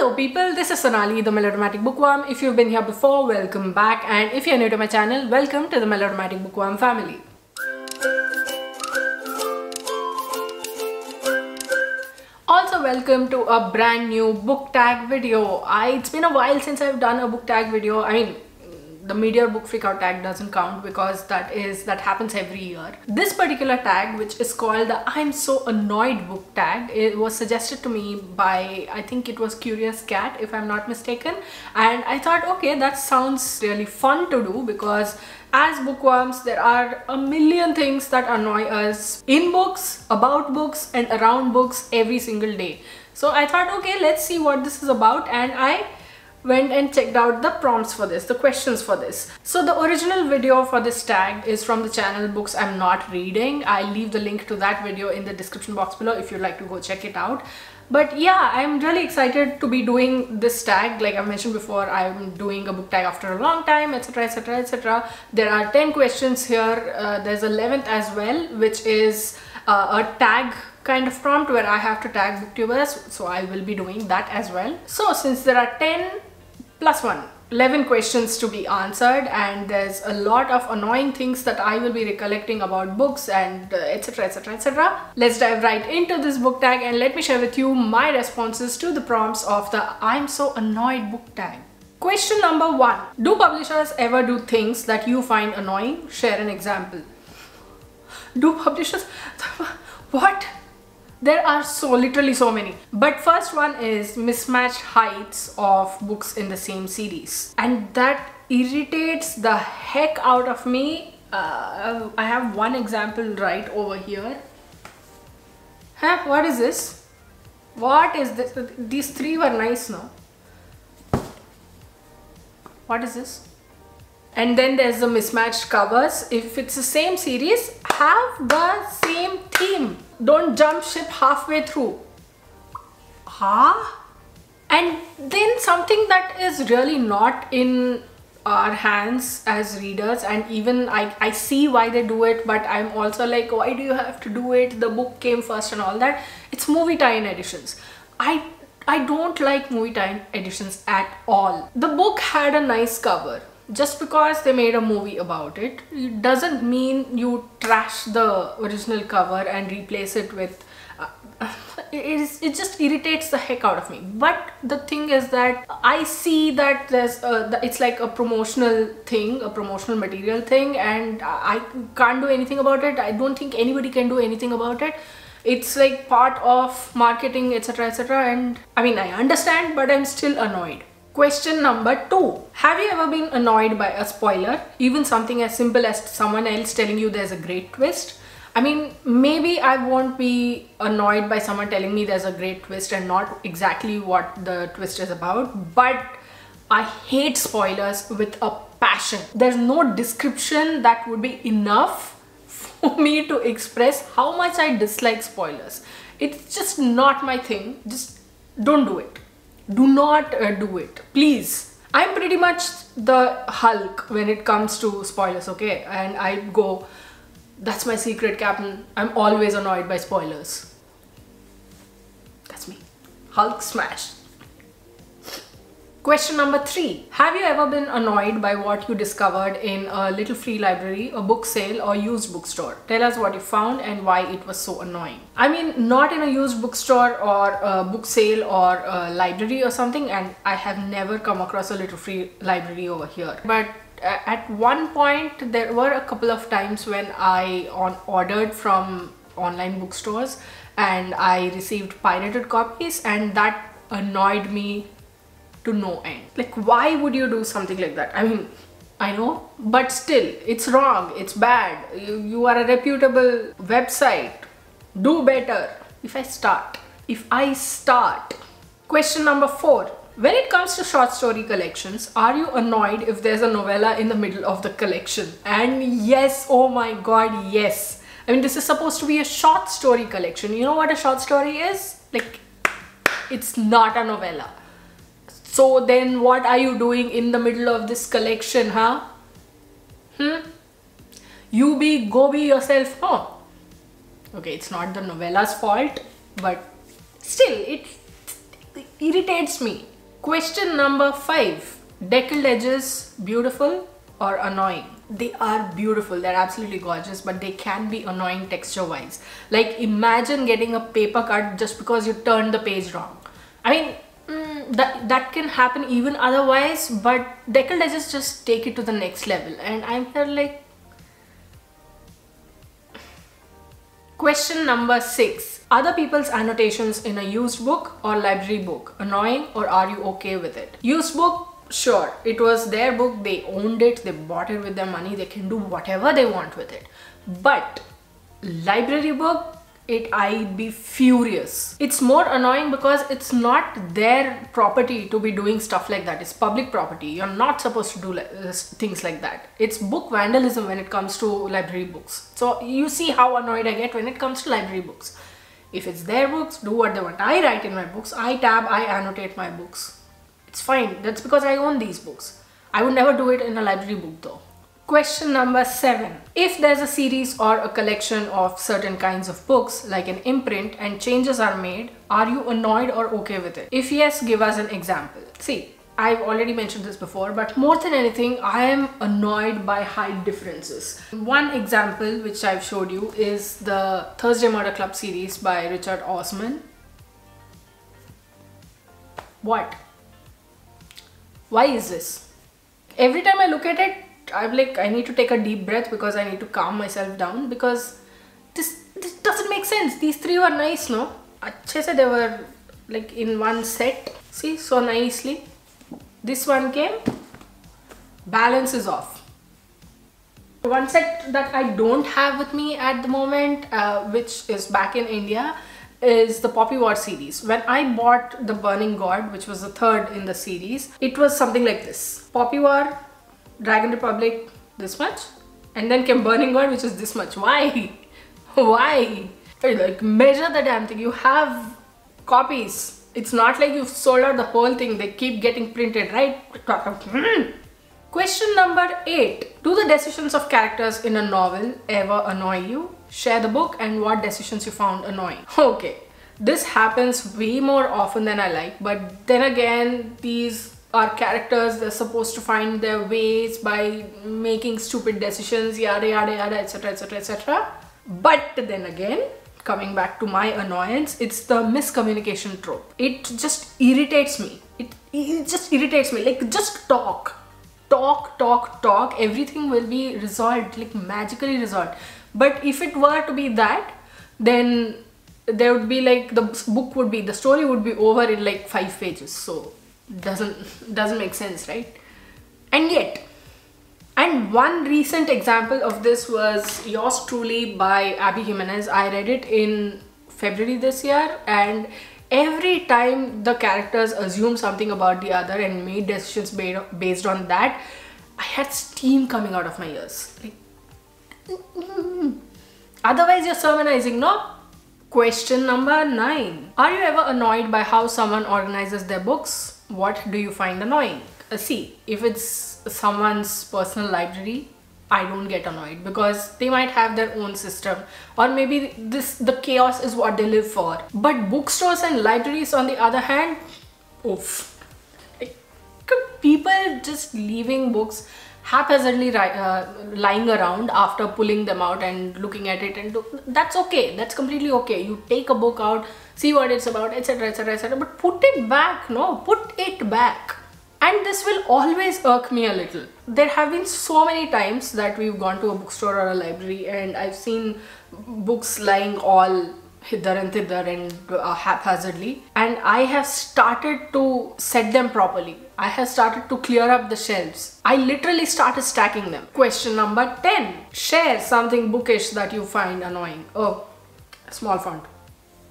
Hello people, this is Sonali, the Melodramatic Bookworm. If you've been here before, welcome back, and if you're new to my channel, welcome to the Melodramatic Bookworm family. Also welcome to a brand new book tag video. It's been a while since I've done a book tag video. I mean, the Meteor Book Freakout tag doesn't count because that happens every year. This particular tag, which is called the I'm So Annoyed book tag, it was suggested to me by, I think it was Curious Cat if I'm not mistaken, and I thought, okay, that sounds really fun to do because as bookworms there are a million things that annoy us in books, about books and around books every single day. So I thought, okay, let's see what this is about, and I went and checked out the prompts for this, the questions for this. So the original video for this tag is from the channel Books I'm Not Reading. I'll leave the link to that video in the description box below if you'd like to go check it out. But yeah, I'm really excited to be doing this tag. Like I mentioned before, I'm doing a book tag after a long time, etc, etc, etc. There are 10 questions here. There's 11th as well, which is a tag kind of prompt where I have to tag booktubers. So I will be doing that as well. So since there are 10 plus 11 questions to be answered, and there's a lot of annoying things that I will be recollecting about books and etc, etc, etc. Let's dive right into this book tag and let me share with you my responses to the prompts of the I'm So Annoyed book tag. Question number 1. Do publishers ever do things that you find annoying? Share an example. Do publishers... What? There are literally so many. But first one is mismatched heights of books in the same series. And that irritates the heck out of me. I have one example right over here. Huh? What is this? What is this? These three were nice, no? What is this? And then there's the mismatched covers. If it's the same series, have the same theme. Don't jump ship halfway through. Huh? And then something that is really not in our hands as readers, and even I see why they do it, but I'm also like, why do you have to do it? The book came first and all that. It's movie tie-in editions. I don't like movie tie-in editions at all. The book had a nice cover. Just because they made a movie about it, it doesn't mean you trash the original cover and replace it with... It just irritates the heck out of me. But the thing is that I see that there's it's like a promotional thing, a promotional material thing, and I can't do anything about it. I don't think anybody can do anything about it. It's like part of marketing, etc, etc, and I mean, I understand, but I'm still annoyed. Question number 2. Have you ever been annoyed by a spoiler? Even something as simple as someone else telling you there's a great twist. I mean, maybe I won't be annoyed by someone telling me there's a great twist and not exactly what the twist is about, but I hate spoilers with a passion. There's no description that would be enough for me to express how much I dislike spoilers. It's just not my thing. Just don't do it. Do not do it, please. I'm pretty much the Hulk when it comes to spoilers, okay? And I go, that's my secret, Captain. I'm always annoyed by spoilers. That's me. Hulk smash. Question number 3. Have you ever been annoyed by what you discovered in a little free library, a book sale or used bookstore? Tell us what you found and why it was so annoying. I mean, not in a used bookstore or a book sale or a library or something, and I have never come across a little free library over here. But at one point, there were a couple of times when I ordered from online bookstores and I received pirated copies, and that annoyed me to no end. Like, why would you do something like that? I mean, I know, but still, it's wrong, it's bad. You are a reputable website. Do better. If I start. Question number 4. When it comes to short story collections, are you annoyed if there's a novella in the middle of the collection? And yes, oh my god, yes. I mean, this is supposed to be a short story collection. You know what a short story is? Like, it's not a novella. So then what are you doing in the middle of this collection, huh? Go be yourself, huh? Okay, it's not the novella's fault, but still, it irritates me. Question number 5. Deckled edges, beautiful or annoying? They are beautiful, they're absolutely gorgeous, but they can be annoying texture wise. Like imagine getting a paper cut just because you turned the page wrong. I mean, that can happen even otherwise, but deckled edges just take it to the next level, and I'm here like... Question number 6. Other people's annotations in a used book or library book, annoying or are you okay with it? Used book, sure, it was their book, they owned it, they bought it with their money, they can do whatever they want with it. But library book, I'd be furious. It's more annoying because it's not their property to be doing stuff like that. It's public property. You're not supposed to do things like that. It's book vandalism when it comes to library books. So you see how annoyed I get when it comes to library books. If it's their books, do what they want. I write in my books, I tab, I annotate my books. It's fine. That's because I own these books. I would never do it in a library book though. Question number 7. If there's a series or a collection of certain kinds of books, like an imprint, and changes are made, are you annoyed or okay with it? If yes, give us an example. See, I've already mentioned this before, but more than anything, I am annoyed by height differences. One example which I've showed you is the Thursday Murder Club series by Richard Osman. What? Why is this? Every time I look at it, I'm like, I need to take a deep breath because I need to calm myself down, because this doesn't make sense. These three were nice, no? Achche se, they were like in one set. See, so nicely. This one came. Balance is off. One set that I don't have with me at the moment, which is back in India, is the Poppy War series. When I bought the Burning God, which was the third in the series, it was something like this. Poppy War, Dragon Republic, this much, and then came Burning God, which is this much. Why? Why? Like, measure the damn thing. You have copies. It's not like you've sold out the whole thing. They keep getting printed, right? Question number 8. Do the decisions of characters in a novel ever annoy you? Share the book and what decisions you found annoying. Okay, this happens way more often than I like, but then again, these our characters, they're supposed to find their ways by making stupid decisions, yada yada yada, etc, etc, etc. But then again, coming back to my annoyance, it's the miscommunication trope. It just irritates me. It just irritates me. Like, just talk. Everything will be resolved, like magically resolved. But if it were to be that, then there would be like, the story would be over in like 5 pages. So doesn't make sense, right? And yet, and one recent example of this was Yours Truly by Abby Jimenez. I read it in February this year, and every time the characters assume something about the other and made decisions based on that, I had steam coming out of my ears. Like, otherwise you're sermonizing, no? Question number 9. Are you ever annoyed by how someone organizes their books? What do you find annoying? See, if it's someone's personal library, I don't get annoyed because they might have their own system, or maybe the chaos is what they live for. But bookstores and libraries, on the other hand, oof. Like, people just leaving books haphazardly lying around after pulling them out and looking at it, and that's okay, that's completely okay. You take a book out, see what it's about, etc, etc, etc, but put it back, no? Put it back. And this will always irk me a little. There have been so many times that we've gone to a bookstore or a library and I've seen books lying all hither and thither and haphazardly, and I have started to set them properly. I have started to clear up the shelves. I literally started stacking them. Question number 10. Share something bookish that you find annoying. Oh, small font.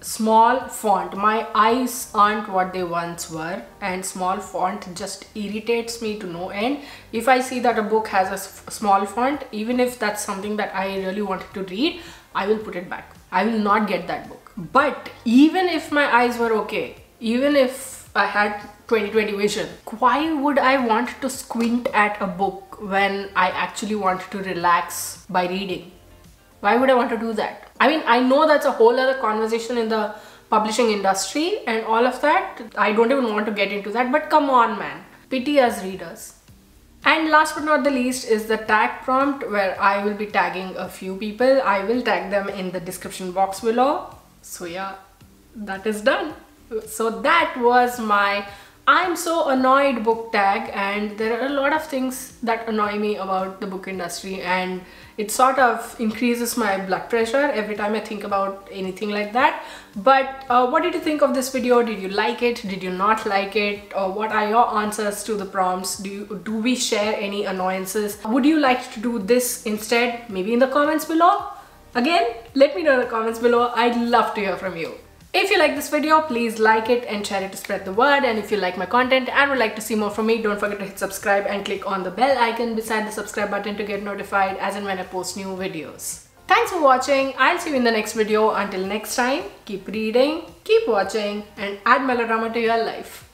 Small font. My eyes aren't what they once were, and small font just irritates me to no end. If I see that a book has a small font, even if that's something that I really wanted to read, I will put it back. I will not get that book. But even if my eyes were okay, even if I had 20/20 vision, why would I want to squint at a book when I actually want to relax by reading? Why would I want to do that? I mean, I know that's a whole other conversation in the publishing industry and all of that. I don't even want to get into that, but come on, man. Pity us readers. And last but not the least is the tag prompt, where I will be tagging a few people. I will tag them in the description box below. So yeah, that is done. So that was my I'm so annoyed book tag, and there are a lot of things that annoy me about the book industry, and it sort of increases my blood pressure every time I think about anything like that. But what did you think of this video? Did you like it? Did you not like it? Or what are your answers to the prompts? Do we share any annoyances? Would you like to do this instead? Maybe in the comments below. Again, let me know in the comments below. I'd love to hear from you. If you like this video, please like it and share it to spread the word. And if you like my content and would like to see more from me, don't forget to hit subscribe and click on the bell icon beside the subscribe button to get notified as and when I post new videos. Thanks for watching. I'll see you in the next video. Until next time, keep reading, keep watching, and add melodrama to your life.